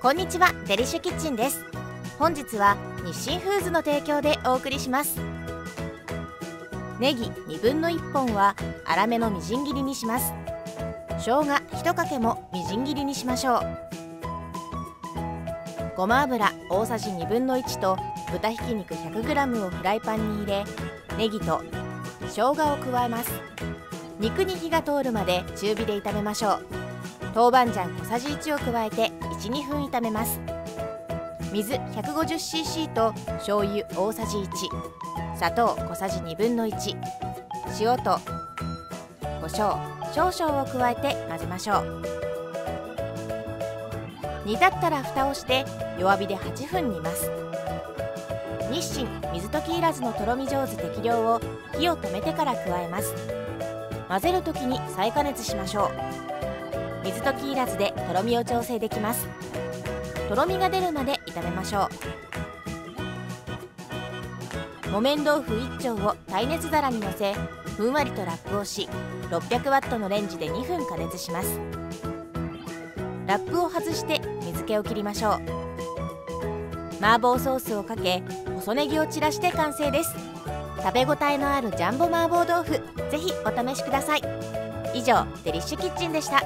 こんにちは、デリッシュキッチンです。本日は日清フーズの提供でお送りします。ネギ2分の1本は粗めのみじん切りにします。生姜1かけもみじん切りにしましょう。ごま油大さじ2分の1と豚ひき肉 100g をフライパンに入れ、ネギと生姜を加えます。肉に火が通るまで中火で炒めましょう。豆板醤小さじ1を加えて 1,2 分炒めます。水 150cc と醤油大さじ1、砂糖小さじ2分の1、塩と胡椒少々を加えて混ぜましょう。煮立ったら蓋をして弱火で8分煮ます。日清水溶きいらずのとろみ上手適量を火を止めてから加えます。混ぜる時に再加熱しましょう。水溶きいらずでとろみを調整できます。とろみが出るまで炒めましょう。木綿豆腐1丁を耐熱皿にのせ、ふんわりとラップをし 600W のレンジで2分加熱します。ラップを外して水気を切りましょう。麻婆ソースをかけ細ネギを散らして完成です。食べ応えのあるジャンボ麻婆豆腐、ぜひお試しください。以上、デリッシュキッチンでした。